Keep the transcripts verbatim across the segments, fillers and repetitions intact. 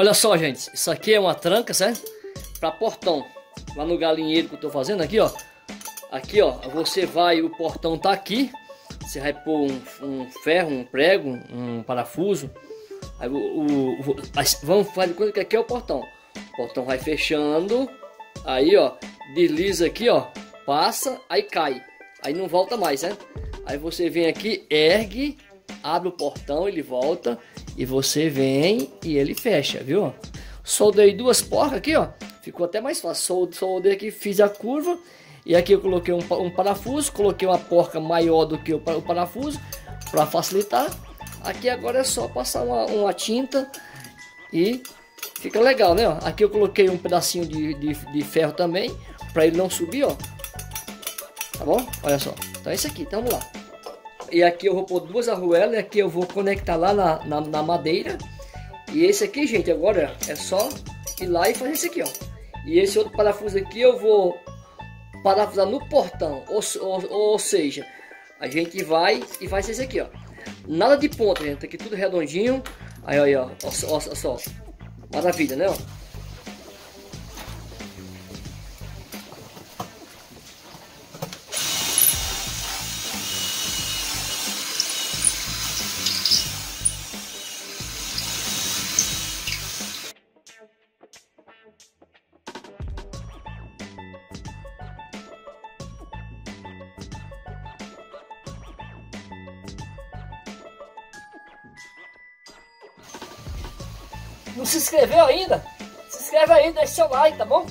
Olha só, gente, isso aqui é uma tranca, certo? Para portão. Lá no galinheiro que eu tô fazendo aqui, ó. Aqui, ó, você vai, o portão tá aqui. Você vai pôr um, um ferro, um prego, um parafuso. Aí o, o, o vamos fazer coisa que aqui é o portão. O portão vai fechando. Aí, ó, desliza aqui, ó, passa, aí cai. Aí não volta mais, né? Aí você vem aqui, ergue, abre o portão, ele volta. E você vem e ele fecha, viu? Soldei duas porcas aqui, ó. Ficou até mais fácil. Soldei aqui, fiz a curva. E aqui eu coloquei um, um parafuso. Coloquei uma porca maior do que o, o parafuso, para facilitar. Aqui agora é só passar uma, uma tinta e fica legal, né? Aqui eu coloquei um pedacinho de, de, de ferro também, para ele não subir, ó. Tá bom? Olha só. Então é isso aqui, então vamos lá. E aqui eu vou pôr duas arruelas. E aqui eu vou conectar lá na, na, na madeira. E esse aqui, gente, agora é só ir lá e fazer isso aqui, ó. E esse outro parafuso aqui eu vou parafusar no portão. Ou, ou, ou seja, a gente vai e faz isso aqui, ó. Nada de ponta, gente. Aqui tudo redondinho. Aí, aí, ó. Olha só, olha só. Maravilha, né, ó. Não se inscreveu ainda? Se inscreve aí, deixa seu like, tá bom?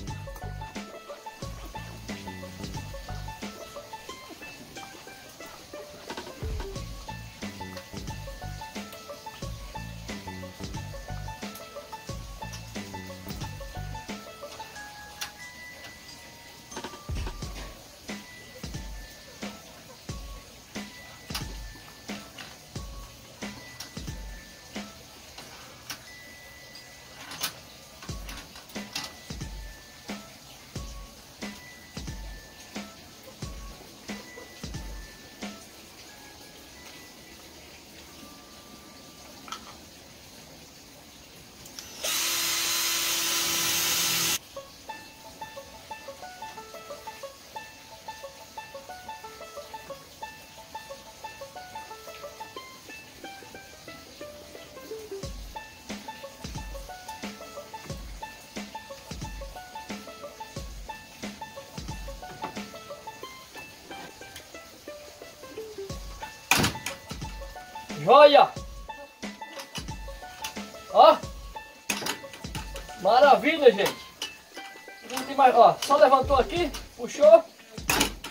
Olha, ó, maravilha, gente. Não tem mais, ó, só levantou aqui, puxou,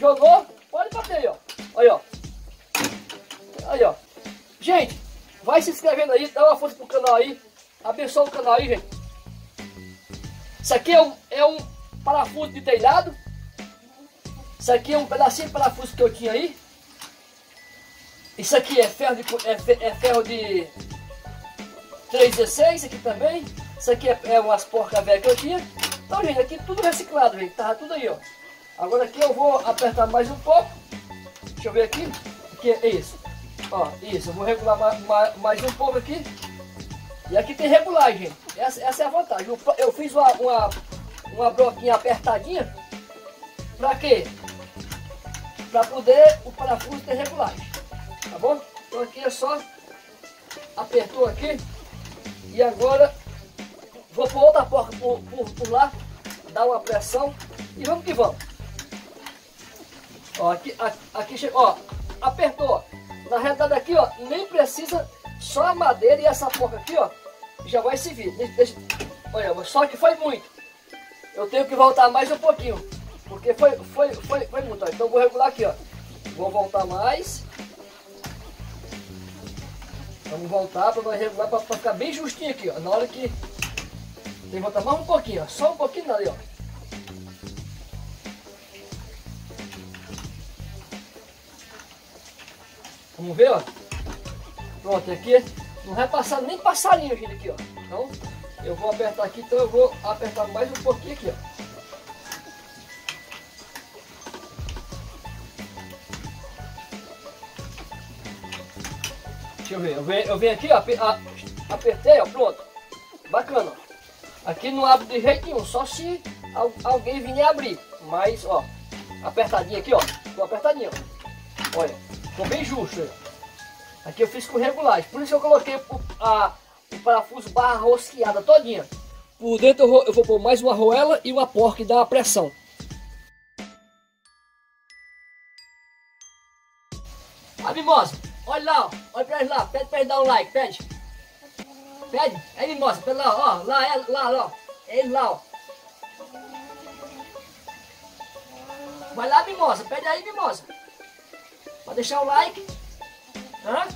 jogou, pode bater aí, ó. Aí, ó, aí, ó. Gente, vai se inscrevendo aí, dá uma força pro canal aí, abençoa o canal aí, gente. Isso aqui é um, é um parafuso de telhado. Isso aqui é um pedacinho de parafuso que eu tinha aí. Isso aqui é ferro de, é ferro de três dezesseis, isso aqui também. Isso aqui é, é umas porcas velhas que eu tinha. Então, gente, aqui tudo reciclado, gente. Tava tudo aí, ó. Agora aqui eu vou apertar mais um pouco. Deixa eu ver aqui. Aqui é isso. Ó, isso. Eu vou regular ma, ma, mais um pouco aqui. E aqui tem regulagem. Essa, essa é a vantagem. Eu, eu fiz uma, uma, uma broquinha apertadinha. Pra quê? Pra poder o parafuso ter regulagem. Tá bom? Então aqui é só apertou aqui. E agora vou pôr outra porca por, por, por lá, dar uma pressão e vamos que vamos. Ó, aqui, aqui chegou, ó, apertou. Na realidade aqui, ó, nem precisa, só a madeira e essa porca aqui, ó, já vai servir. Deixa, deixa, olha, só que foi muito. Eu tenho que voltar mais um pouquinho, porque foi, foi, foi, foi muito. Ó. Então vou regular aqui, ó. Vou voltar mais. Vamos voltar para nós regular, para ficar bem justinho aqui, ó. Na hora que tem que voltar mais um pouquinho, ó. Só um pouquinho ali, ó. Vamos ver, ó. Pronto, aqui não vai passar nem passarinho, gente, aqui, ó. Então, eu vou apertar aqui, então eu vou apertar mais um pouquinho aqui, ó. Deixa eu ver, eu venho, eu venho aqui, ó, apertei, ó, pronto, bacana, ó. Aqui não abre de jeito nenhum, só se alguém vir abrir. Mas, ó, apertadinha aqui, ó. Tô apertadinha, ó. Olha, tô bem justo. Ó. Aqui eu fiz com regulagem. Por isso eu coloquei o, a, o parafuso barra rosqueada todinha. Por dentro eu vou, eu vou pôr mais uma arruela e uma porca que dá uma pressão. A mimosa, olha lá, ó. Olha pra eles lá. Pede pra eles dar um like, pede. Pede. É mimosa, pede lá, ó. Lá, é, lá, lá, ó. É ele lá, ó. Vai lá, mimosa. Pede aí, mimosa. Pra deixar o like. Hã?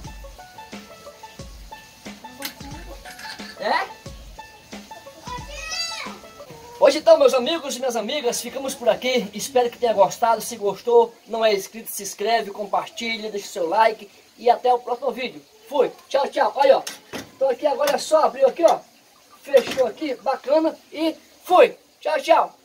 É? Hoje então, meus amigos e minhas amigas, ficamos por aqui. Espero que tenha gostado. Se gostou, não é inscrito, se inscreve, compartilha, deixa o seu like. E até o próximo vídeo. Fui. Tchau, tchau. Olha, ó. Tô aqui agora, é só abrir aqui, ó. Fechou aqui, bacana. E fui. Tchau, tchau.